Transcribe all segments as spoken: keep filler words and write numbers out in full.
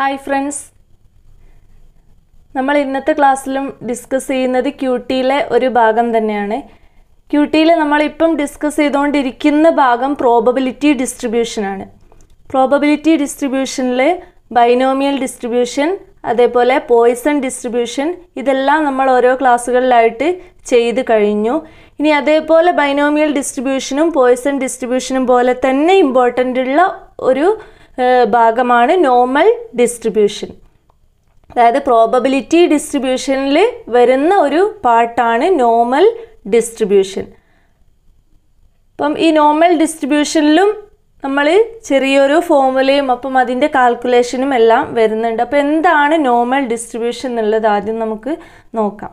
Hi friends, നമ്മൾ ഇന്നത്തെ ക്ലാസ്സിലും ഡിസ്കസ് ചെയ്യുന്നത് ക്യൂട്ടിയിലെ ഒരു ഭാഗം തന്നെയാണ്. ക്യൂട്ടിയിലെ നമ്മൾ ഇപ്പം ഡിസ്കസ് ചെയ്തുകൊണ്ടിരിക്കുന്ന ഭാഗം പ്രോബബിലിറ്റി ഡിസ്ട്രിബ്യൂഷൻ ആണ്. പ്രോബബിലിറ്റി ഡിസ്ട്രിബ്യൂഷനിലെ ബൈനോമിയൽ ഡിസ്ട്രിബ്യൂഷൻ അതേപോലെ പോയിസൺ ഡിസ്ട്രിബ്യൂഷൻ ഇതെല്ലാം നമ്മൾ ഓരോ ക്ലാസ്സുകളിലായിട്ട് ചെയ്തു കഴിഞ്ഞു. ഇനി അതേപോലെ ബൈനോമിയൽ ഡിസ്ട്രിബ്യൂഷനും പോയിസൺ ഡിസ്ട്രിബ്യൂഷനും പോലെ തന്നെ ഇമ്പോർട്ടൻ്റ് ഉള്ള ഒരു ഭാഗമാണ് നോർമൽ ഡിസ്ട്രിബ്യൂഷൻ. അതായത് പ്രോബബിലിറ്റി ഡിസ്ട്രിബ്യൂഷനിൽ വരുന്ന ഒരു പാർട്ടാണ് നോർമൽ ഡിസ്ട്രിബ്യൂഷൻ. അപ്പം ഈ നോർമൽ ഡിസ്ട്രിബ്യൂഷനിലും നമ്മൾ ചെറിയൊരു ഫോർമുലയും അപ്പം അതിൻ്റെ കാൽക്കുലേഷനും എല്ലാം വരുന്നുണ്ട്. അപ്പോൾ എന്താണ് നോർമൽ ഡിസ്ട്രിബ്യൂഷൻ എന്നുള്ളത് ആദ്യം നമുക്ക് നോക്കാം.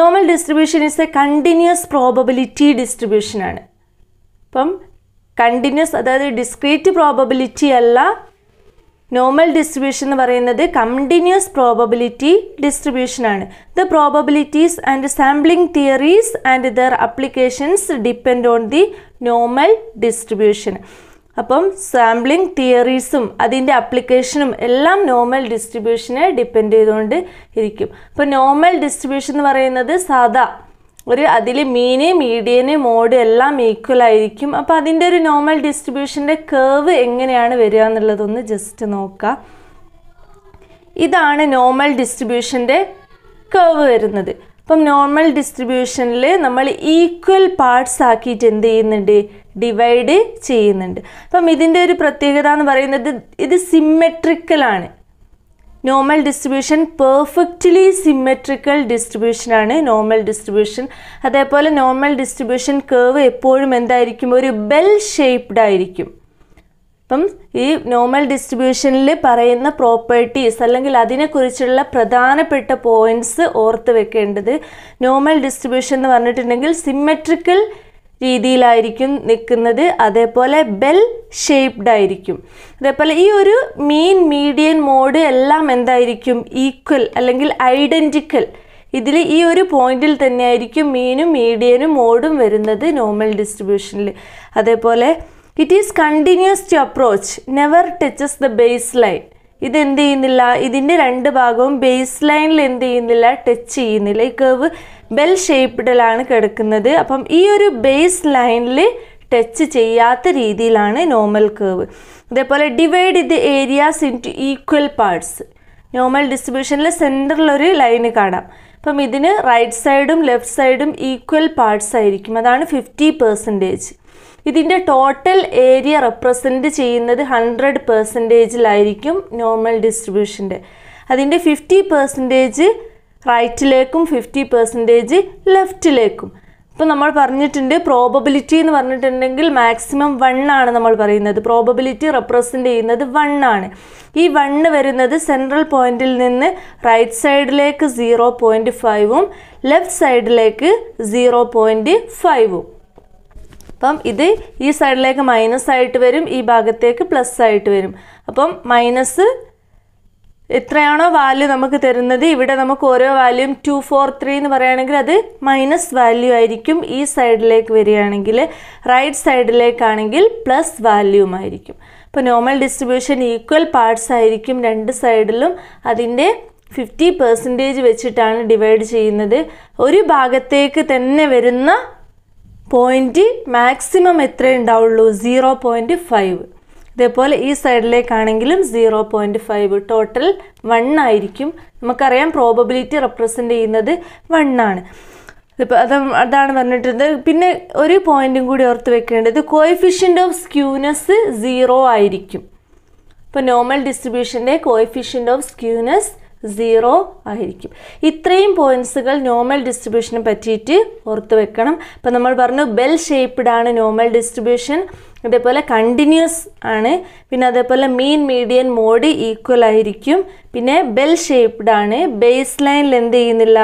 Normal distribution is a continuous probability ഡിസ്ട്രിബ്യൂഷനാണ്. അപ്പം കണ്ടിന്യൂസ് അതായത് ഡിസ്ക്രീറ്റ് പ്രോബബിലിറ്റി അല്ല. നോർമൽ ഡിസ്ട്രിബ്യൂഷൻ എന്ന് പറയുന്നത് കണ്ടിന്യൂസ് പ്രോബബിലിറ്റി ഡിസ്ട്രിബ്യൂഷനാണ്. The probabilities and sampling theories and their applications depend on the normal distribution. അപ്പം സാമ്പിളിംഗ് തിയറീസും അതിൻ്റെ അപ്ലിക്കേഷനും എല്ലാം നോർമൽ ഡിസ്ട്രിബ്യൂഷനെ ഡിപ്പെൻഡ് ചെയ്തുകൊണ്ട് ഇരിക്കും. അപ്പോൾ നോർമൽ ഡിസ്ട്രിബ്യൂഷൻ എന്ന് പറയുന്നത് സാധാ ഒരു അതിൽ മീന് മീഡിയന് മോഡ് എല്ലാം ഈക്വൽ ആയിരിക്കും. അപ്പോൾ അതിൻ്റെ ഒരു നോർമൽ ഡിസ്ട്രിബ്യൂഷൻ്റെ കർവ് എങ്ങനെയാണ് വരിക എന്നുള്ളതൊന്ന് ജസ്റ്റ് നോക്കുക. ഇതാണ് നോർമൽ ഡിസ്ട്രിബ്യൂഷൻ്റെ കർവ് വരുന്നത്. അപ്പം നോർമൽ ഡിസ്ട്രിബ്യൂഷനിൽ നമ്മൾ ഈക്വൽ പാർട്സ് ആക്കിയിട്ട് എന്ത് ചെയ്യുന്നുണ്ട്? ഡിവൈഡ് ചെയ്യുന്നുണ്ട്. അപ്പം ഇതിൻ്റെ ഒരു പ്രത്യേകത എന്ന് പറയുന്നത് ഇത് സിമ്മെട്രിക്കലാണ്. നോർമൽ ഡിസ്ട്രിബ്യൂഷൻ പെർഫെക്റ്റ്ലി സിമ്മെട്രിക്കൽ ഡിസ്ട്രിബ്യൂഷനാണ് നോർമൽ ഡിസ്ട്രിബ്യൂഷൻ. അതേപോലെ നോർമൽ ഡിസ്ട്രിബ്യൂഷൻ കർവ് എപ്പോഴും എന്തായിരിക്കും? ഒരു ബെൽ ഷേപ്ഡ് ആയിരിക്കും. അപ്പം ഈ നോർമൽ ഡിസ്ട്രിബ്യൂഷനിൽ പറയുന്ന പ്രോപ്പർട്ടീസ് അല്ലെങ്കിൽ അതിനെക്കുറിച്ചുള്ള പ്രധാനപ്പെട്ട പോയിൻറ്റ്സ് ഓർത്ത് വെക്കേണ്ടത്, നോർമൽ ഡിസ്ട്രിബ്യൂഷൻ എന്ന് പറഞ്ഞിട്ടുണ്ടെങ്കിൽ സിമ്മെട്രിക്കൽ രീതിയിലായിരിക്കും നിൽക്കുന്നത്, അതേപോലെ ബെൽ ഷേപ്ഡ് ആയിരിക്കും. അതേപോലെ ഈ ഒരു മീൻ മീഡിയൻ മോഡ് എല്ലാം എന്തായിരിക്കും? ഈക്വൽ അല്ലെങ്കിൽ ഐഡൻറ്റിക്കൽ. ഇതിൽ ഈ ഒരു പോയിന്റിൽ തന്നെയായിരിക്കും മീനും മീഡിയനും മോഡും വരുന്നത് നോർമൽ ഡിസ്ട്രിബ്യൂഷനിൽ. അതേപോലെ it is continuous to approach, never touches the base line. ഇതെന്ത് ചെയ്യുന്നില്ല? ഇതിൻ്റെ രണ്ട് ഭാഗവും ബേസ് ലൈനിൽ എന്ത് ചെയ്യുന്നില്ല? ടച്ച് ചെയ്യുന്നില്ല. ഈ കർവ് ബെൽ ഷേപ്ഡിലാണ് കിടക്കുന്നത്. അപ്പം ഈ ഒരു ബേസ് ലൈനിൽ ടച്ച് ചെയ്യാത്ത രീതിയിലാണ് നോർമൽ കർവ്. അതേപോലെ divide the areas in two equal parts. Normal ഡിസ്ട്രിബ്യൂഷനിൽ സെൻറ്ററിലൊരു ലൈന് കാണാം. അപ്പം ഇതിന് റൈറ്റ് സൈഡും ലെഫ്റ്റ് സൈഡും ഈക്വൽ പാർട്സ് ആയിരിക്കും. അതാണ് ഫിഫ്റ്റി പെർസെൻറ്റേജ്. ഇതിൻ്റെ ടോട്ടൽ ഏരിയ റെപ്രസെൻറ്റ് ചെയ്യുന്നത് ഹൺഡ്രഡ് പെർസെൻറ്റേജിലായിരിക്കും നോർമൽ ഡിസ്ട്രിബ്യൂഷൻ്റെ. അതിൻ്റെ ഫിഫ്റ്റി പെർസെൻറ്റേജ് റൈറ്റിലേക്കും ഫിഫ്റ്റി പെർസെൻറ്റേജ് ലെഫ്റ്റിലേക്കും. ഇപ്പോൾ നമ്മൾ പറഞ്ഞിട്ടുണ്ട് പ്രോബബിലിറ്റി എന്ന് പറഞ്ഞിട്ടുണ്ടെങ്കിൽ മാക്സിമം വൺ ആണ് നമ്മൾ പറയുന്നത്. പ്രോബബിലിറ്റി റെപ്രസെൻ്റ് ചെയ്യുന്നത് വൺ ആണ്. ഈ വണ്ണ് വരുന്നത് സെൻട്രൽ പോയിന്റിൽ നിന്ന് റൈറ്റ് സൈഡിലേക്ക് സീറോ പോയിൻറ്റ് ഫൈവും ലെഫ്റ്റ് സൈഡിലേക്ക് സീറോ പോയിൻറ്റ് ഫൈവും. അപ്പം ഇത് ഈ സൈഡിലേക്ക് മൈനസ് ആയിട്ട് വരും, ഈ ഭാഗത്തേക്ക് പ്ലസ് ആയിട്ട് വരും. അപ്പം മൈനസ് എത്രയാണോ വാല്യൂ നമുക്ക് തരുന്നത്, ഇവിടെ നമുക്ക് ഓരോ വാല്യൂം ടു ഫോർ ത്രീ എന്ന് പറയുകയാണെങ്കിൽ അത് മൈനസ് വാല്യൂ ആയിരിക്കും. ഈ സൈഡിലേക്ക് വരികയാണെങ്കിൽ റൈറ്റ് സൈഡിലേക്കാണെങ്കിൽ പ്ലസ് വാല്യൂം ആയിരിക്കും. അപ്പോൾ നോർമൽ ഡിസ്ട്രിബ്യൂഷൻ ഈക്വൽ പാർട്സ് ആയിരിക്കും രണ്ട് സൈഡിലും. അതിൻ്റെ ഫിഫ്റ്റി പെർസെൻറ്റേജ് വെച്ചിട്ടാണ് ഡിവൈഡ് ചെയ്യുന്നത്. ഒരു ഭാഗത്തേക്ക് തന്നെ വരുന്ന പോയിൻറ്റ് മാക്സിമം എത്രയേ ഉണ്ടാവുള്ളൂ? Zero point five. ഇതേപോലെ ഈ സൈഡിലേക്കാണെങ്കിലും zero point five. Total one ആയിരിക്കും. നമുക്കറിയാം പ്രോബബിലിറ്റി റെപ്രസെൻ്റ് ചെയ്യുന്നത് വൺ ആണ്. ഇപ്പോൾ അത് അതാണ് പറഞ്ഞിട്ടുള്ളത്. പിന്നെ ഒരു പോയിൻറ്റും കൂടി ഓർത്ത് വെക്കേണ്ടത്, കോയിഫിഷ്യൻ്റ് ഓഫ് സ്ക്യൂനെസ് സീറോ ആയിരിക്കും. ഇപ്പോൾ നോർമൽ ഡിസ്ട്രിബ്യൂഷൻ്റെ കോയിഫിഷ്യൻ്റ് ഓഫ് സ്ക്യൂനെസ് സീറോ ആയിരിക്കും. ഇത്രയും പോയിൻറ്റ്സുകൾ നോർമൽ ഡിസ്ട്രിബ്യൂഷനെ പറ്റിയിട്ട് ഓർത്ത് വെക്കണം. അപ്പം നമ്മൾ പറഞ്ഞു ബെൽ ഷേപ്പ്ഡ് ആണ് നോർമൽ ഡിസ്ട്രിബ്യൂഷൻ, അതേപോലെ കണ്ടിന്യൂസ് ആണ്, പിന്നെ അതേപോലെ മീൻ മീഡിയൻ മോഡ് ഈക്വൽ ആയിരിക്കും, പിന്നെ ബെൽ ഷേപ്പ്ഡ് ആണ്, ബേസ് ലൈനിൽ എന്ത് ചെയ്യുന്നില്ല?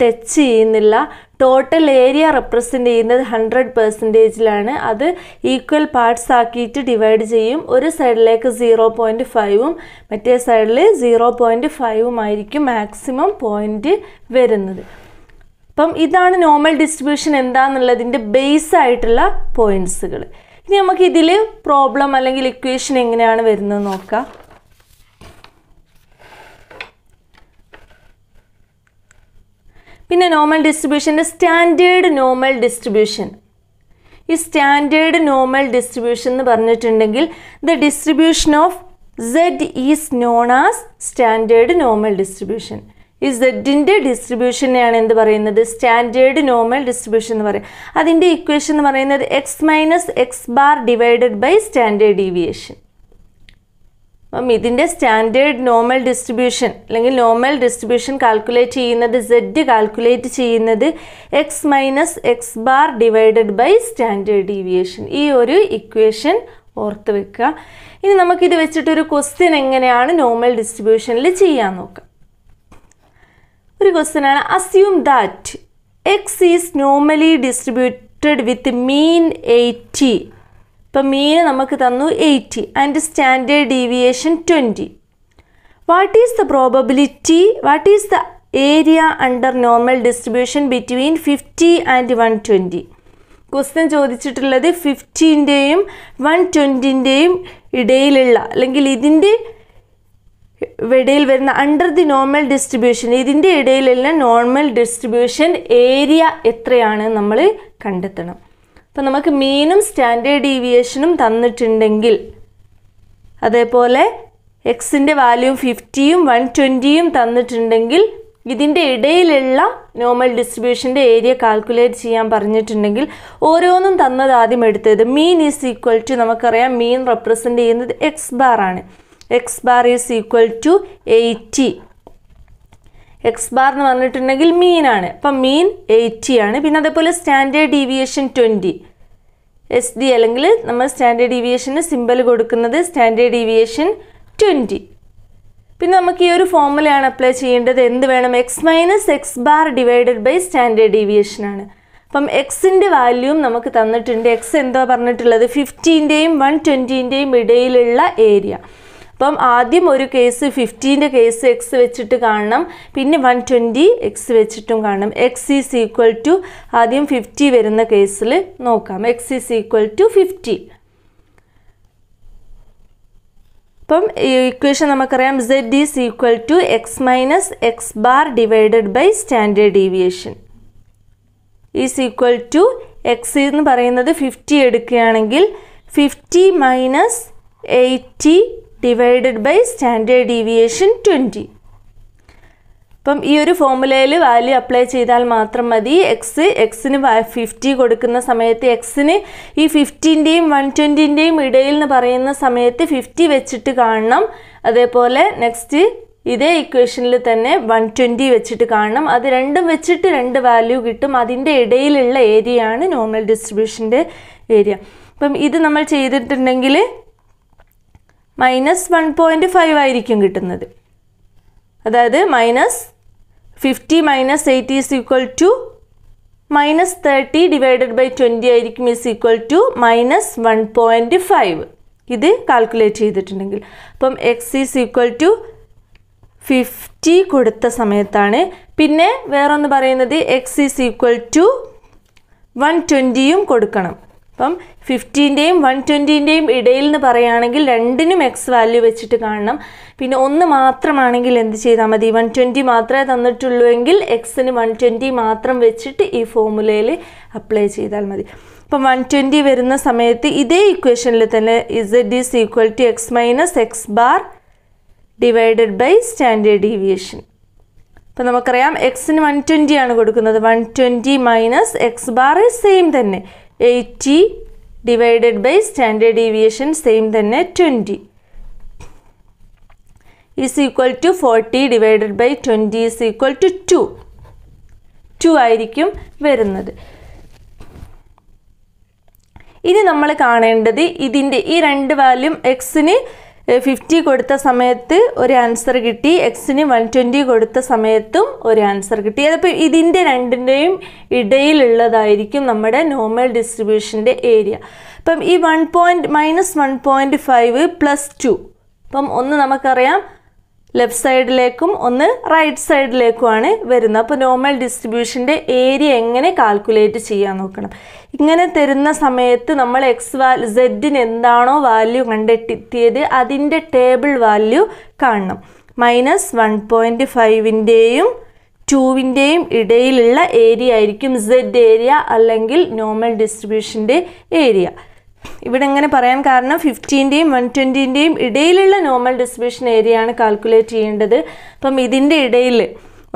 ടച്ച് ചെയ്യുന്നില്ല. ടോട്ടൽ ഏരിയ റെപ്രസെൻ്റ് ചെയ്യുന്നത് ഹൺഡ്രഡ് പെർസെൻറ്റേജിലാണ്. അത് ഈക്വൽ പാർട്സ് ആക്കിയിട്ട് ഡിവൈഡ് ചെയ്യും. ഒരു സൈഡിലേക്ക് സീറോ പോയിൻറ്റ് ഫൈവും മറ്റേ സൈഡിൽ സീറോ പോയിൻറ്റ് ഫൈവും ആയിരിക്കും മാക്സിമം പോയിൻറ്റ് വരുന്നത്. അപ്പം ഇതാണ് നോർമൽ ഡിസ്ട്രിബ്യൂഷൻ എന്താണെന്നുള്ളതിൻ്റെ ബേസ് ആയിട്ടുള്ള പോയിൻറ്റ്സുകൾ. ഇനി നമുക്ക് ഇതിൽ പ്രോബ്ലം അല്ലെങ്കിൽ ഇക്വേഷൻ എങ്ങനെയാണ് വരുന്നത് നോക്കാം. പിന്നെ നോർമൽ ഡിസ്ട്രിബ്യൂഷൻ്റെ സ്റ്റാൻഡേർഡ് നോർമൽ ഡിസ്ട്രിബ്യൂഷൻ. ഈ സ്റ്റാൻഡേർഡ് നോർമൽ ഡിസ്ട്രിബ്യൂഷൻ എന്ന് പറഞ്ഞിട്ടുണ്ടെങ്കിൽ the distribution of Z is known as standard normal distribution. ഈ സെഡിൻ്റെ ഡിസ്ട്രിബ്യൂഷനെയാണ് എന്ത് പറയുന്നത്? സ്റ്റാൻഡേർഡ് നോർമൽ ഡിസ്ട്രിബ്യൂഷൻ എന്ന് പറയും. അതിൻ്റെ ഇക്വേഷൻ എന്ന് പറയുന്നത് X minus X bar divided by standard deviation. അപ്പം ഇതിൻ്റെ സ്റ്റാൻഡേർഡ് നോർമൽ ഡിസ്ട്രിബ്യൂഷൻ അല്ലെങ്കിൽ നോർമൽ ഡിസ്ട്രിബ്യൂഷൻ കാൽക്കുലേറ്റ് ചെയ്യുന്നത്, സെഡ് കാൽക്കുലേറ്റ് ചെയ്യുന്നത് X minus X bar divided by standard deviation. ഈ ഒരു ഇക്വേഷൻ ഓർത്ത് വെക്കുക. ഇനി നമുക്കിത് വെച്ചിട്ടൊരു ക്വസ്റ്റ്യൻ എങ്ങനെയാണ് നോർമൽ ഡിസ്ട്രിബ്യൂഷനിൽ ചെയ്യാൻ നോക്കാം. ഒരു ക്വസ്റ്റ്യൻ ആണ്, assume that X is normally distributed with mean eighty. ഇപ്പം മീൻ നമുക്ക് തന്നു eighty and standard deviation twenty. What is the probability, what is the area under normal distribution between fifty and one twenty? Question ചോദിച്ചിട്ടുള്ളത് ഫിഫ്റ്റീൻ്റെയും one ട്വൻറ്റിൻ്റെയും ഇടയിലുള്ള അല്ലെങ്കിൽ ഇതിൻ്റെ ഇടയിൽ വരുന്ന അണ്ടർ ദി നോർമൽ ഡിസ്ട്രിബ്യൂഷൻ, ഇതിൻ്റെ ഇടയിലുള്ള നോർമൽ ഡിസ്ട്രിബ്യൂഷൻ ഏരിയ എത്രയാണ് നമ്മൾ കണ്ടെത്തണം. അപ്പം നമുക്ക് മീനും സ്റ്റാൻഡേർഡ് ഡീവിയേഷനും തന്നിട്ടുണ്ടെങ്കിൽ, അതേപോലെ എക്സിൻ്റെ വാല്യൂ ഫിഫ്റ്റിയും വൺ ട്വൻറ്റിയും തന്നിട്ടുണ്ടെങ്കിൽ ഇതിൻ്റെ ഇടയിലുള്ള നോർമൽ ഡിസ്ട്രിബ്യൂഷൻ്റെ ഏരിയ കാൽക്കുലേറ്റ് ചെയ്യാൻ പറഞ്ഞിട്ടുണ്ടെങ്കിൽ ഓരോന്നും തന്നത് ആദ്യം എടുത്തത് മീൻ ഈസ് ഈക്വൽ ടു, നമുക്കറിയാം മീൻ റെപ്രസെൻ്റ് ചെയ്യുന്നത് എക്സ് ബാർ ആണ്. X bar is equal to eighty. X bar എന്ന് പറഞ്ഞിട്ടുണ്ടെങ്കിൽ മീനാണ്, അപ്പം മീൻ എയ്റ്റി ആണ്. പിന്നെ അതേപോലെ standard deviation twenty, S D അല്ലെങ്കിൽ നമ്മൾ സ്റ്റാൻഡേർഡ് ഡീവിയേഷന് സിമ്പിൾ കൊടുക്കുന്നത് സ്റ്റാൻഡേർഡ് ഡീവിയേഷൻ ട്വൻറ്റി. പിന്നെ നമുക്ക് ഈ ഒരു ഫോർമുലയാണ് അപ്ലൈ ചെയ്യേണ്ടത്. എന്ത് വേണം? X minus X bar divided by standard ഡീവിയേഷനാണ്. അപ്പം എക്സിൻ്റെ വാല്യൂം നമുക്ക് തന്നിട്ടുണ്ട്. എക്സ് എന്താ പറഞ്ഞിട്ടുള്ളത്? ഫിഫ്റ്റീൻ്റെയും വൺ ട്വൻറ്റീൻ്റെയും ഇടയിലുള്ള ഏരിയ. അപ്പം ആദ്യം ഒരു കേസ് ഫിഫ്റ്റീൻ്റെ കേസ് എക്സ് വെച്ചിട്ട് കാണണം, പിന്നെ വൺ ട്വൻറ്റി എക്സ് വെച്ചിട്ടും കാണണം. എക്സ് ഈസ് ഈക്വൽ ടു ആദ്യം ഫിഫ്റ്റി വരുന്ന കേസിൽ നോക്കാം. X is equal to fifty. അപ്പം ഈ ഇക്വേഷൻ നമുക്കറിയാം Z is equal to X minus X bar divided by standard deviation is equal to X എന്ന് പറയുന്നത് ഫിഫ്റ്റി എടുക്കുകയാണെങ്കിൽ fifty minus eighty divided by standard deviation twenty. അപ്പം ഈ ഒരു ഫോർമുലയിൽ വാല്യൂ അപ്ലൈ ചെയ്താൽ മാത്രം മതി. എക്സ് എക്സിന് ഫിഫ്റ്റി കൊടുക്കുന്ന സമയത്ത് എക്സിന് ഈ ഫിഫ്റ്റീൻ്റെയും വൺ ട്വൻറ്റിൻ്റെയും ഇടയിൽ എന്ന് പറയുന്ന സമയത്ത് ഫിഫ്റ്റി വെച്ചിട്ട് കാണണം. അതേപോലെ നെക്സ്റ്റ് ഇതേ ഇക്വേഷനിൽ തന്നെ വൺ ട്വൻറ്റി വെച്ചിട്ട് കാണണം. അത് രണ്ടും വെച്ചിട്ട് രണ്ട് വാല്യൂ കിട്ടും. അതിൻ്റെ ഇടയിലുള്ള ഏരിയയാണ് നോർമൽ ഡിസ്ട്രിബ്യൂഷൻ്റെ ഏരിയ. അപ്പം ഇത് നമ്മൾ ചെയ്തിട്ടുണ്ടെങ്കിൽ മൈനസ് വൺ പോയിൻറ്റ് ഫൈവ് ആയിരിക്കും കിട്ടുന്നത്. അതായത് minus fifty minus eighty is equal to minus thirty divided by twenty ആയിരിക്കും is equal to minus one point five. ഇത് കാൽക്കുലേറ്റ് ചെയ്തിട്ടുണ്ടെങ്കിൽ അപ്പം X is equal to fifty കൊടുത്ത സമയത്താണ്. പിന്നെ വേറൊന്ന് പറയുന്നത് X is equal to one ട്വൻറ്റിയും കൊടുക്കണം. അപ്പം ഫിഫ്റ്റീൻ്റെയും വൺ ട്വൻറ്റീൻ്റെയും ഇടയിൽ എന്ന് പറയുകയാണെങ്കിൽ രണ്ടിനും എക്സ് വാല്യൂ വെച്ചിട്ട് കാണണം. പിന്നെ ഒന്ന് മാത്രമാണെങ്കിൽ എന്ത് ചെയ്താൽ മതി? വൺ ട്വൻറ്റി മാത്രമേ തന്നിട്ടുള്ളൂ എങ്കിൽ എക്സിന് വൺ ട്വൻറ്റി മാത്രം വെച്ചിട്ട് ഈ ഫോർമുലയിൽ അപ്ലൈ ചെയ്താൽ മതി. അപ്പം വൺ ട്വൻറ്റി വരുന്ന സമയത്ത് ഇതേ ഇക്വേഷനിൽ തന്നെ Z is equal to X minus X bar divided by standard deviation. അപ്പം നമുക്കറിയാം എക്സിന് വൺ ട്വൻറ്റി ആണ് കൊടുക്കുന്നത്. One twenty minus X bar same തന്നെ eighty divided by standard deviation same തന്നെ twenty is equal to forty divided by twenty is equal to two two ആയിരിക്കും വരുന്നത്. ഇനി നമ്മൾ കാണേണ്ടത് ഇതിൻ്റെ ഈ രണ്ട് വാല്യൂം എക്സിന് ഫിഫ്റ്റി കൊടുത്ത സമയത്ത് ഒരു ആൻസർ കിട്ടി, എക്സിന് വൺ ട്വൻറ്റി കൊടുത്ത സമയത്തും ഒരു ആൻസർ കിട്ടി. അതപ്പോൾ ഇതിൻ്റെ രണ്ടിൻ്റെയും ഇടയിലുള്ളതായിരിക്കും നമ്മുടെ നോർമൽ ഡിസ്ട്രിബ്യൂഷൻ്റെ ഏരിയ. അപ്പം ഈ one point minus one point five plus two, അപ്പം ഒന്ന് നമുക്കറിയാം ലെഫ്റ്റ് സൈഡിലേക്കും ഒന്ന് റൈറ്റ് സൈഡിലേക്കുമാണ് വരുന്നത്. അപ്പോൾ നോർമൽ ഡിസ്ട്രിബ്യൂഷൻ്റെ ഏരിയ എങ്ങനെ കാൽക്കുലേറ്റ് ചെയ്യാൻ നോക്കണം. ഇങ്ങനെ തരുന്ന സമയത്ത് നമ്മൾ എക്സ് വാ സെഡിന് എന്താണോ വാല്യൂ കണ്ടെത്തിയത് അതിൻ്റെ ടേബിൾ വാല്യൂ കാണണം. മൈനസ് വൺ പോയിൻറ്റ് ഫൈവിൻ്റെയും two-ന്റെയും ഇടയിലുള്ള ഏരിയ ആയിരിക്കും z ഏരിയ അല്ലെങ്കിൽ നോർമൽ ഡിസ്ട്രിബ്യൂഷന്റെ ഏരിയ. ഇവിടെ എങ്ങനെ പറയാൻ കാരണം fifteen ന്റെയും one twenty ന്റെയും ഇടയിലുള്ള നോർമൽ ഡിസ്ട്രിബ്യൂഷൻ ഏരിയ ആണ് കാൽക്കുലേറ്റ് ചെയ്യേണ്ടത്. അപ്പോൾ ഇതിന്റെ ഇടയിൽ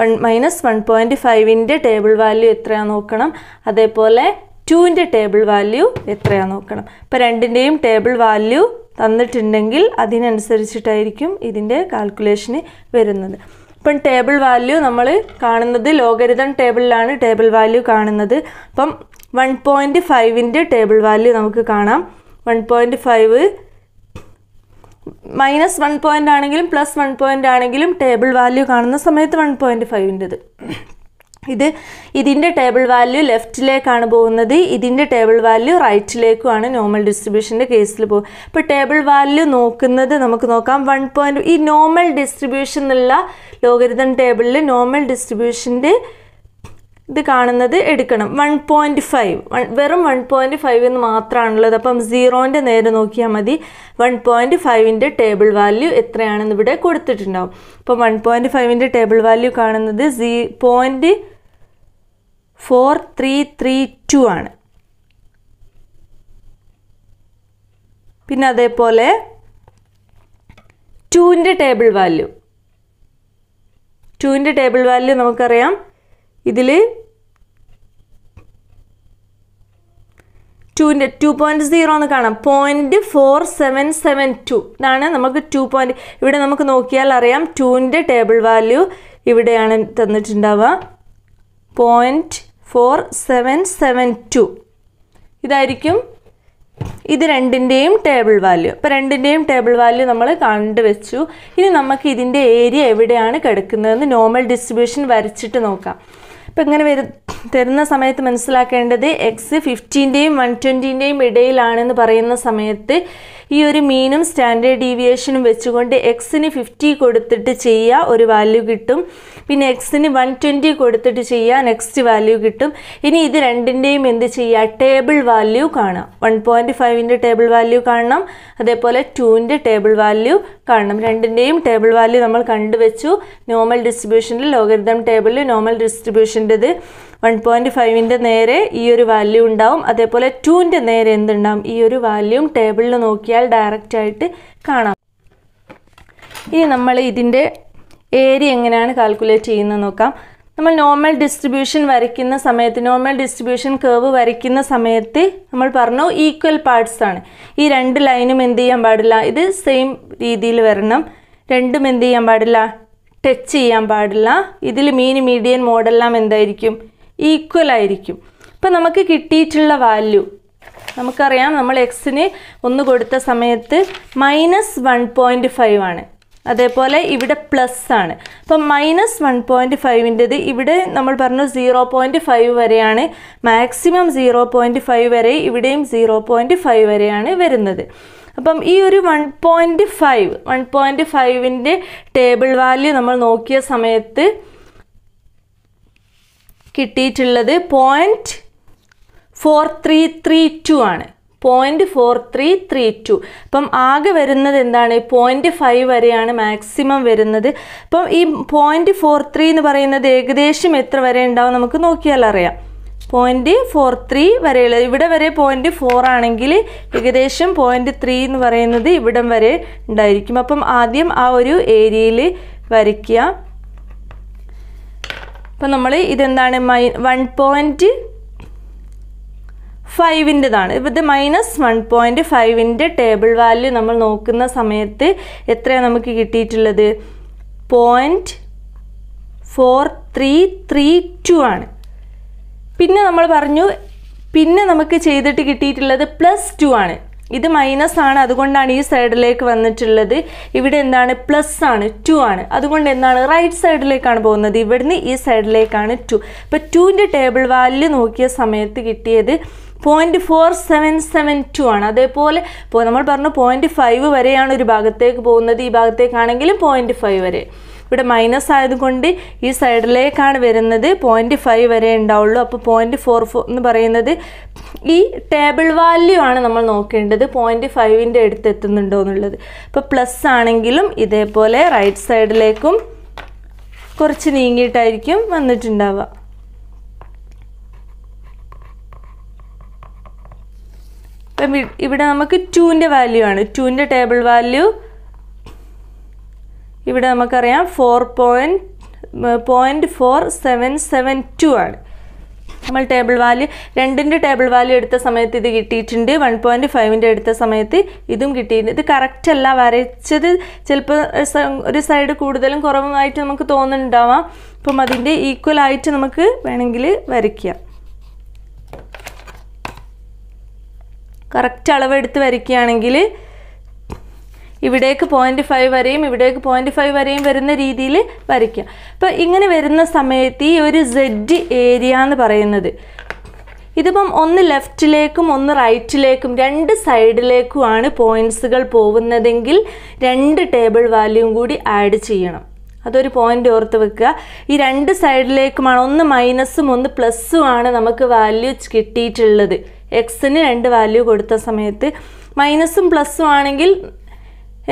one minus one point five ന്റെ ടേബിൾ വാല്യൂ എത്രയാണെന്ന് നോക്കണം. അതേപോലെ two ന്റെ ടേബിൾ വാല്യൂ എത്രയാണെന്ന് നോക്കണം. അപ്പോൾ രണ്ടിന്റെയും ടേബിൾ വാല്യൂ തന്നിട്ടുണ്ടെങ്കിൽ അതിനനുസരിച്ചിട്ടായിരിക്കും ഇതിന്റെ കാൽക്കുലേഷൻ വരുന്നത്. Now, table value നമ്മൾ കാണുന്നത് ലോഗരിതം ടേബിളിലാണ് ടേബിൾ വാല്യൂ കാണുന്നത്. അപ്പം one point five ന്റെ ടേബിൾ വാല്യൂ നമുക്ക് കാണാം. one point five minus one point ആണെങ്കിലും plus one point ആണെങ്കിലും ടേബിൾ വാല്യൂ കാണുന്ന സമയത്ത് one point five ന്റെത്. ഇത് ഇതിന്റെ ടേബിൾ വാല്യൂ ലെഫ്റ്റിലേക്കാണ് പോകുന്നത്. ഇതിന്റെ ടേബിൾ വാല്യൂ റൈറ്റിലേക്കാണ് നോർമൽ ഡിസ്ട്രിബ്യൂഷന്റെ കേസിൽ പോകും. അപ്പോൾ ടേബിൾ വാല്യൂ നോക്കുന്നത് നമുക്ക് നോക്കാം. one point ഈ നോർമൽ ഡിസ്ട്രിബ്യൂഷൻ ഉള്ള ലോഗരിതം ടേബിളിൽ നോർമൽ ഡിസ്ട്രിബ്യൂഷന്റെ ഇത് കാണുന്നത് എടുക്കണം. one point five വെറും one point five എന്ന് മാത്രമാണുള്ളത്. അപ്പം സീറോന്റെ നേരെ നോക്കിയാൽ മതി. one point five ന്റെ ടേബിൾ വാല്യൂ എത്രയാണെന്ന് ഇവിടെ കൊടുത്തിട്ടുണ്ടാവും. അപ്പോൾ one point five ന്റെ ടേബിൾ വാല്യൂ കാണുന്നത് zero point four three three two ആണ്. പിന്നെ അതേപോലെ two ന്റെ ടേബിൾ വാല്യൂ two ന്റെ ടേബിൾ വാല്യൂ നമുക്കറിയാം. ഇതിൽ two ന്റെ two point zero എന്ന് കാണാം. zero point four seven seven two ഇതാണ് നമുക്ക് two പോയിന്റ്. ഇവിടെ നമുക്ക് നോക്കിയാൽ അറിയാം two ന്റെ ടേബിൾ വാല്യൂ ഇവിടെയാണ് തന്നിട്ടുണ്ടാവുക. zero point four seven seven two ഇതായിരിക്കും ഇത് രണ്ടിന്റെയും ടേബിൾ വാല്യൂ. അപ്പോൾ രണ്ടിന്റെയും ടേബിൾ വാല്യൂ നമ്മൾ കണ്ടുവെച്ചു. ഇനി നമുക്ക് ഇതിന്റെ ഏരിയ എവിടെയാണ് കിടക്കുന്നതെന്ന് നോർമൽ ഡിസ്ട്രിബ്യൂഷൻ വരച്ചിട്ട് നോക്കാം. അപ്പോൾ ഇങ്ങനെ തരുന്ന സമയത്ത് മനസ്സിലാക്കേണ്ടത് എക്സ് ഫിഫ്റ്റീൻ്റെയും വൺ ട്വൻറ്റീൻ്റെയും ഇടയിലാണെന്ന് പറയുന്ന സമയത്ത് ഈ ഒരു മീനും സ്റ്റാൻഡേർഡ് ഡീവിയേഷനും വെച്ചുകൊണ്ട് എക്സിന് ഫിഫ്റ്റി കൊടുത്തിട്ട് ചെയ്യുക ഒരു വാല്യൂ കിട്ടും. പിന്നെ എക്സിന് വൺ ട്വൻറ്റി കൊടുത്തിട്ട് ചെയ്യുക നെക്സ്റ്റ് വാല്യൂ കിട്ടും. ഇനി ഇത് രണ്ടിൻ്റെയും എന്ത് ചെയ്യുക ടേബിൾ വാല്യൂ കാണാം. വൺ പോയിൻറ്റ് ഫൈവിൻ്റെ ടേബിൾ വാല്യൂ കാണണം. അതേപോലെ ടൂവിൻ്റെ ടേബിൾ വാല്യൂ കാണണം. രണ്ടിൻ്റെയും ടേബിൾ വാല്യൂ നമ്മൾ കണ്ടുവെച്ചു. നോർമൽ ഡിസ്ട്രിബ്യൂഷനിൽ ലോഗരിതം ടേബിളിൽ normal distribution one point five നേരെ ഈ ഒരു വാല്യൂ ഉണ്ടാവും. അതേപോലെ two നേരെ എന്തുണ്ടാവും ഈ ഒരു വാല്യൂം ടേബിളിൽ നോക്കിയാൽ ഡയറക്റ്റ് ആയിട്ട് കാണാം. ഇനി നമ്മൾ ഇതിൻ്റെ ഏരിയ എങ്ങനെയാണ് കാൽക്കുലേറ്റ് ചെയ്യുന്നത് നോക്കാം. നമ്മൾ നോർമൽ ഡിസ്ട്രിബ്യൂഷൻ വരയ്ക്കുന്ന സമയത്ത് നോർമൽ ഡിസ്ട്രിബ്യൂഷൻ കർവ് വരയ്ക്കുന്ന സമയത്ത് നമ്മൾ പറഞ്ഞു ഈക്വൽ പാർട്സ് ആണ്. ഈ രണ്ട് ലൈനും എന്ത് ചെയ്യാൻ പാടില്ല, ഇത് സെയിം രീതിയിൽ വരണം. രണ്ടും എന്ത് ചെയ്യാൻ പാടില്ല, ടച്ച് ചെയ്യാൻ പാടില്ല. ഇതിൽ മീൻ മീഡിയൻ മോഡെല്ലാം എന്തായിരിക്കും, ഈക്വൽ ആയിരിക്കും. അപ്പോൾ നമുക്ക് കിട്ടിയിട്ടുള്ള വാല്യൂ നമുക്കറിയാം. നമ്മൾ എക്സിന് ഒന്ന് കൊടുത്ത സമയത്ത് മൈനസ് വൺ പോയിൻറ്റ് ഫൈവ് ആണ്. അതേപോലെ ഇവിടെ പ്ലസ് ആണ്. അപ്പം മൈനസ് വൺ പോയിൻറ്റ് ഫൈവിൻ്റെത് ഇവിടെ നമ്മൾ പറഞ്ഞു സീറോ പോയിൻറ്റ് ഫൈവ് വരെയാണ് മാക്സിമം. സീറോ പോയിൻറ്റ് ഫൈവ് വരെ ഇവിടെയും സീറോ പോയിൻറ്റ് ഫൈവ് വരെയാണ് വരുന്നത്. അപ്പം ഈ ഒരു one point five one point ഫൈവിൻ്റെ ടേബിൾ വാല്യൂ നമ്മൾ നോക്കിയ സമയത്ത് കിട്ടിയിട്ടുള്ളത് point four three three two ആണ്. Point four three three two അപ്പം ആകെ വരുന്നത് എന്താണ്, പോയിൻറ്റ് ഫൈവ് വരെയാണ് മാക്സിമം വരുന്നത്. അപ്പം ഈ പോയിൻറ്റ് ഫോർ ത്രീ എന്ന് പറയുന്നത് ഏകദേശം എത്ര വരെ ഉണ്ടാവും നമുക്ക് നോക്കിയാൽ അറിയാം. പോയിൻറ്റ് ഫോർ ത്രീ വരെയുള്ള ഇവിടെ വരെ പോയിൻറ്റ് ഫോർ ആണെങ്കിൽ ഏകദേശം പോയിൻറ്റ് ത്രീ എന്ന് പറയുന്നത് ഇവിടം വരെ ഉണ്ടായിരിക്കും. അപ്പം ആദ്യം ആ ഒരു ഏരിയയിൽ വരയ്ക്കുക. അപ്പം നമ്മൾ ഇതെന്താണ് മൈ വൺ പോയിൻറ്റ് ഫൈവിൻ്റെതാണ്. ഇത് മൈനസ് വൺ പോയിൻറ്റ് ഫൈവിൻ്റെ ടേബിൾ വാല്യൂ നമ്മൾ നോക്കുന്ന സമയത്ത് എത്രയാണ് നമുക്ക് കിട്ടിയിട്ടുള്ളത്, point four three three two ആണ്. പിന്നെ നമ്മൾ പറഞ്ഞു പിന്നെ നമുക്ക് ചെയ്തിട്ട് കിട്ടിയിട്ടുള്ളത് പ്ലസ് ടു ആണ്. ഇത് മൈനസ് ആണ്, അതുകൊണ്ടാണ് ഈ സൈഡിലേക്ക് വന്നിട്ടുള്ളത്. ഇവിടെ എന്താണ് പ്ലസ് ആണ്, ടു ആണ്. അതുകൊണ്ട് എന്താണ് റൈറ്റ് സൈഡിലേക്കാണ് പോകുന്നത്. ഇവിടുന്ന് ഈ സൈഡിലേക്കാണ് ടു. അപ്പോൾ ടുവിൻ്റെ ടേബിൾ വാല്യൂ നോക്കിയ സമയത്ത് കിട്ടിയത് point four seven seven two ആണ്. അതേപോലെ ഇപ്പോൾ നമ്മൾ പറഞ്ഞു പോയിൻറ്റ് ഫൈവ് വരെയാണ് ഒരു ഭാഗത്തേക്ക് പോകുന്നത്, ഈ ഭാഗത്തേക്കാണെങ്കിലും പോയിൻറ്റ് ഫൈവ് വരെ. ഇവിടെ മൈനസ് ആയതുകൊണ്ട് ഈ സൈഡിലേക്കാണ് വരുന്നത്. പോയിൻറ്റ് ഫൈവ് വരെ ഉണ്ടാവുള്ളൂ. അപ്പോൾ പോയിൻറ്റ് ഫോർ ഫോർ എന്ന് പറയുന്നത് ഈ ടേബിൾ വാല്യൂ ആണ് നമ്മൾ നോക്കേണ്ടത്, പോയിൻറ്റ് ഫൈവിൻ്റെ അടുത്ത് എത്തുന്നുണ്ടോ എന്നുള്ളത്. അപ്പോൾ പ്ലസ് ആണെങ്കിലും ഇതേപോലെ റൈറ്റ് സൈഡിലേക്കും കുറച്ച് നീങ്ങിയിട്ടായിരിക്കും വന്നിട്ടുണ്ടാവുക. അപ്പോൾ ഇവിടെ നമുക്ക് രണ്ടിന്റെ വാല്യൂ ആണ്, രണ്ടിന്റെ ടേബിൾ വാല്യൂ ഇവിടെ നമുക്കറിയാം നാല് പോയിന്റ് നാല് സെവൻ സെവൻ രണ്ട് ആണ്. നമ്മൾ ടേബിൾ വാല്യൂ രണ്ടിന്റെ ടേബിൾ വാല്യൂ എടുത്ത സമയത്ത് ഇത് കിട്ടിയിട്ടുണ്ട്, ഒന്ന് പോയിന്റ് അഞ്ചിന്റെ എടുത്ത സമയത്ത് ഇതും കിട്ടിയിട്ടുണ്ട്. ഇത് കറക്റ്റ് അല്ല, വരച്ചത് ചിലപ്പോൾ ഒരു സൈഡ് കൂടുതലും കുറവുമായിട്ട് നമുക്ക് തോന്നുന്നുണ്ടാവാം. അപ്പം അതിൻ്റെ ഈക്വൽ ആയിട്ട് നമുക്ക് വേണമെങ്കിൽ വരയ്ക്കാം, കറക്റ്റ് അളവെടുത്ത് വരയ്ക്കുകയാണെങ്കിൽ ഇവിടേക്ക് പോയിൻറ്റ് ഫൈവ് വരെയും ഇവിടേക്ക് പോയിൻറ്റ് ഫൈവ് വരെയും വരുന്ന രീതിയിൽ വരയ്ക്കുക. അപ്പോൾ ഇങ്ങനെ വരുന്ന സമയത്ത് ഈ ഒരു സെഡ് ഏരിയ എന്ന് പറയുന്നത് ഇതിപ്പം ഒന്ന് ലെഫ്റ്റിലേക്കും ഒന്ന് റൈറ്റിലേക്കും രണ്ട് സൈഡിലേക്കുമാണ് പോയിൻറ്റ്സുകൾ പോകുന്നതെങ്കിൽ രണ്ട് ടേബിൾ വാല്യൂം കൂടി ആഡ് ചെയ്യണം. അതൊരു പോയിൻ്റ് ഓർത്ത് വെക്കുക. ഈ രണ്ട് സൈഡിലേക്കുമാണ്, ഒന്ന് മൈനസും ഒന്ന് പ്ലസ്സുമാണ് നമുക്ക് വാല്യൂ കിട്ടിയിട്ടുള്ളത്. എക്സിന് രണ്ട് വാല്യൂ കൊടുത്ത സമയത്ത് മൈനസും പ്ലസ്സും ആണെങ്കിൽ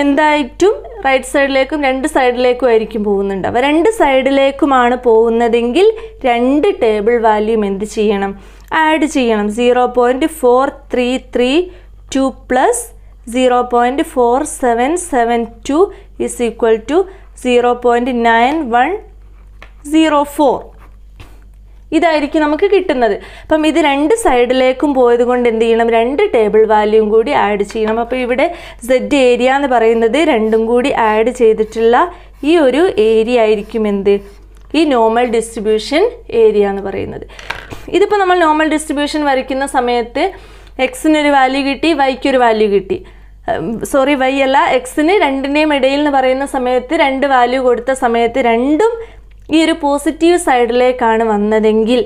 എന്തായിട്ടും റൈറ്റ് സൈഡിലേക്കും രണ്ട് സൈഡിലേക്കും ആയിരിക്കും പോകുന്നുണ്ടാവുക. രണ്ട് സൈഡിലേക്കുമാണ് പോകുന്നതെങ്കിൽ രണ്ട് ടേബിൾ വാല്യൂം എന്ത് ചെയ്യണം, ആഡ് ചെയ്യണം. Zero point four three three two plus zero point four seven seven two is equal to zero point nine one zero four. ഇതായിരിക്കും നമുക്ക് കിട്ടുന്നത്. അപ്പം ഇത് രണ്ട് സൈഡിലേക്കും പോയത് കൊണ്ട് എന്ത് ചെയ്യണം, രണ്ട് ടേബിൾ വാല്യൂം കൂടി ആഡ് ചെയ്യണം. അപ്പോൾ ഇവിടെ സെഡ് ഏരിയ എന്ന് പറയുന്നത് രണ്ടും കൂടി ആഡ് ചെയ്തിട്ടുള്ള ഈ ഒരു ഏരിയ ആയിരിക്കും എന്ത്, ഈ നോർമൽ ഡിസ്ട്രിബ്യൂഷൻ ഏരിയ എന്ന് പറയുന്നത്. ഇതിപ്പോൾ നമ്മൾ നോർമൽ ഡിസ്ട്രിബ്യൂഷൻ വരയ്ക്കുന്ന സമയത്ത് എക്സിനൊരു വാല്യൂ കിട്ടി, വൈക്കൊരു വാല്യൂ കിട്ടി, സോറി വൈ അല്ല എക്സിന് രണ്ടിൻ്റെയും ഇടയിൽ എന്ന് പറയുന്ന സമയത്ത് രണ്ട് വാല്യൂ കൊടുത്ത സമയത്ത് രണ്ടും ഈ ഒരു പോസിറ്റീവ് സൈഡിലേക്കാണ് വന്നതെങ്കിൽ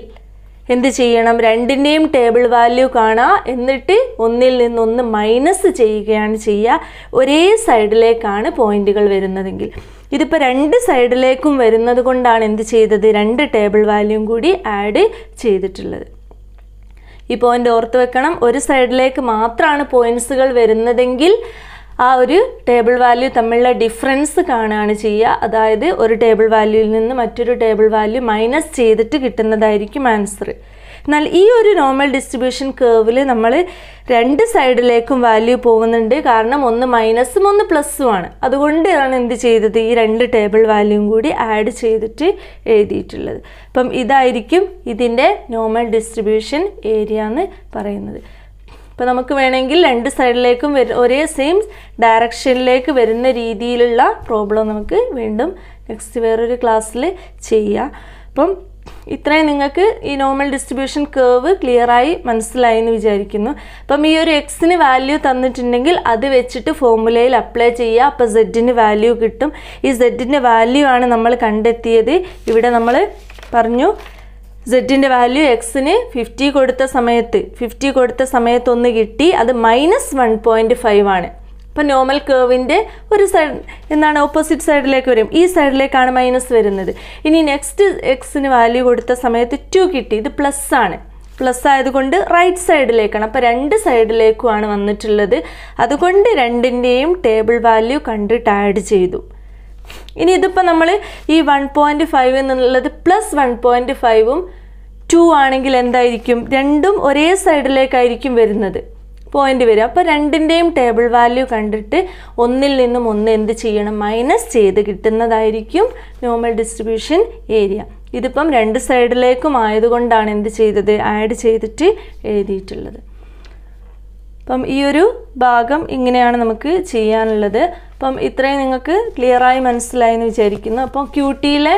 എന്ത് ചെയ്യണം, രണ്ടിൻ്റെയും ടേബിൾ വാല്യൂ കാണുക, എന്നിട്ട് ഒന്നിൽ നിന്നൊന്ന് മൈനസ് ചെയ്യുകയാണ് ചെയ്യുക ഒരേ സൈഡിലേക്കാണ് പോയിൻ്റുകൾ വരുന്നതെങ്കിൽ. ഇതിപ്പോൾ രണ്ട് സൈഡിലേക്കും വരുന്നത് കൊണ്ടാണ് എന്ത് ചെയ്തത്, രണ്ട് ടേബിൾ വാല്യൂം കൂടി ആഡ് ചെയ്തിട്ടുള്ളത്. ഈ പോയിൻ്റ് ഓർത്ത് വെക്കണം, ഒരു സൈഡിലേക്ക് മാത്രമാണ് പോയിൻറ്റ്സുകൾ വരുന്നതെങ്കിൽ ആ ഒരു ടേബിൾ വാല്യൂ തമ്മിലുള്ള ഡിഫറൻസ് കാണുകയാണ് ചെയ്യുക. അതായത് ഒരു ടേബിൾ വാല്യൂവിൽ നിന്ന് മറ്റൊരു ടേബിൾ വാല്യൂ മൈനസ് ചെയ്തിട്ട് കിട്ടുന്നതായിരിക്കും ആൻസർ. എന്നാൽ ഈ ഒരു നോർമൽ ഡിസ്ട്രിബ്യൂഷൻ കർവിൽ നമ്മൾ രണ്ട് സൈഡിലേക്കും വാല്യൂ പോകുന്നുണ്ട്, കാരണം ഒന്ന് മൈനസും ഒന്ന് പ്ലസ്സുമാണ്. അതുകൊണ്ടാണ് എന്ത് ചെയ്തത്, ഈ രണ്ട് ടേബിൾ വാല്യൂം കൂടി ആഡ് ചെയ്തിട്ട് എഴുതിയിട്ടുള്ളത്. അപ്പം ഇതായിരിക്കും ഇതിൻ്റെ നോർമൽ ഡിസ്ട്രിബ്യൂഷൻ ഏരിയ എന്ന് പറയുന്നത്. അപ്പോൾ നമുക്ക് വേണമെങ്കിൽ രണ്ട് സൈഡിലേക്കും ഒരേ സെയിം ഡയറക്ഷനിലേക്ക് വരുന്ന രീതിയിലുള്ള പ്രോബ്ലം നമുക്ക് വീണ്ടും നെക്സ്റ്റ് വേറൊരു ക്ലാസ്സിൽ ചെയ്യാം. അപ്പം ഇത്രയും നിങ്ങൾക്ക് ഈ നോർമൽ ഡിസ്ട്രിബ്യൂഷൻ കർവ് ക്ലിയറായി മനസ്സിലായി എന്ന് വിചാരിക്കുന്നു. അപ്പം ഈ ഒരു എക്സിന് വാല്യൂ തന്നിട്ടുണ്ടെങ്കിൽ അത് വെച്ചിട്ട് ഫോർമുലയിൽ അപ്ലൈ ചെയ്യുക, അപ്പോൾ സെഡിന് വാല്യൂ കിട്ടും. ഈ സെഡിൻ്റെ വാല്യൂ ആണ് നമ്മൾ കണ്ടെത്തിയത്. ഇവിടെ നമ്മൾ പറഞ്ഞു സെഡിൻ്റെ വാല്യൂ എക്സിന് ഫിഫ്റ്റി കൊടുത്ത സമയത്ത് ഫിഫ്റ്റി കൊടുത്ത സമയത്ത് ഒന്ന് കിട്ടി, അത് മൈനസ് വൺ പോയിൻറ്റ് ഫൈവ് ആണ്. അപ്പോൾ നോർമൽ കർവിൻ്റെ ഒരു സൈഡ് എന്താണ്, ഓപ്പോസിറ്റ് സൈഡിലേക്ക് വരും, ഈ സൈഡിലേക്കാണ് മൈനസ് വരുന്നത്. ഇനി നെക്സ്റ്റ് എക്സിന് വാല്യൂ കൊടുത്ത സമയത്ത് ടു കിട്ടി, ഇത് പ്ലസ് ആണ്, പ്ലസ് ആയതുകൊണ്ട് റൈറ്റ് സൈഡിലേക്കാണ്. അപ്പോൾ രണ്ട് സൈഡിലേക്കുമാണ് വന്നിട്ടുള്ളത്, അതുകൊണ്ട് രണ്ടിൻ്റെയും ടേബിൾ വാല്യൂ കണ്ടിട്ട് ആഡ് ചെയ്തു. ഇനി ഇതിപ്പോൾ നമ്മൾ ഈ വൺ പോയിൻറ്റ് ഫൈവ് എന്നുള്ളത് പ്ലസ് വൺ പോയിൻറ്റ് ഫൈവും ടു ആണെങ്കിൽ എന്തായിരിക്കും, രണ്ടും ഒരേ സൈഡിലേക്കായിരിക്കും വരുന്നത് പോയിൻ്റ് വരും. അപ്പോൾ രണ്ടിൻ്റെയും ടേബിൾ വാല്യൂ കണ്ടിട്ട് ഒന്നിൽ നിന്നും ഒന്ന് എന്ത് ചെയ്യണം, മൈനസ് ചെയ്ത് കിട്ടുന്നതായിരിക്കും നോർമൽ ഡിസ്ട്രിബ്യൂഷൻ ഏരിയ. ഇതിപ്പം രണ്ട് സൈഡിലേക്കും ആയതുകൊണ്ടാണ് എന്ത് ചെയ്തത്, ആഡ് ചെയ്തിട്ട് എഴുതിയിട്ടുള്ളത്. അപ്പം ഈ ഒരു ഭാഗം ഇങ്ങനെയാണ് നമുക്ക് ചെയ്യാനുള്ളത്. അപ്പം ഇത്രയും നിങ്ങൾക്ക് ക്ലിയറായി മനസ്സിലായി എന്ന് വിചാരിക്കുന്നു. അപ്പം ക്യൂട്ടിയിലെ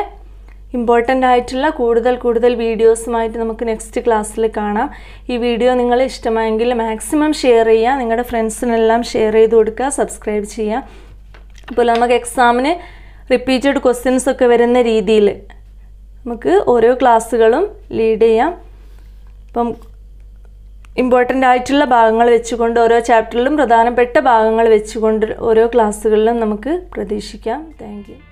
ഇമ്പോർട്ടൻ്റ് ആയിട്ടുള്ള കൂടുതൽ കൂടുതൽ വീഡിയോസുമായിട്ട് നമുക്ക് നെക്സ്റ്റ് ക്ലാസ്സിൽ കാണാം. ഈ വീഡിയോ നിങ്ങൾ ഇഷ്ടമായെങ്കിൽ മാക്സിമം ഷെയർ ചെയ്യുക, നിങ്ങളുടെ ഫ്രണ്ട്സിനെല്ലാം ഷെയർ ചെയ്ത് കൊടുക്കുക, സബ്സ്ക്രൈബ് ചെയ്യുക. അതുപോലെ നമുക്ക് എക്സാമിന് റിപ്പീറ്റഡ് ക്വസ്റ്റ്യൻസ് ഒക്കെ വരുന്ന രീതിയിൽ നമുക്ക് ഓരോ ക്ലാസ്സുകളും ലീഡ് ചെയ്യാം. അപ്പം ഇമ്പോർട്ടൻ്റ് ആയിട്ടുള്ള ഭാഗങ്ങൾ വെച്ചുകൊണ്ട് ഓരോ ചാപ്റ്ററിലും പ്രധാനപ്പെട്ട ഭാഗങ്ങൾ വെച്ചുകൊണ്ട് ഓരോ ക്ലാസ്സുകളിലും നമുക്ക് പ്രതീക്ഷിക്കാം. Thank U.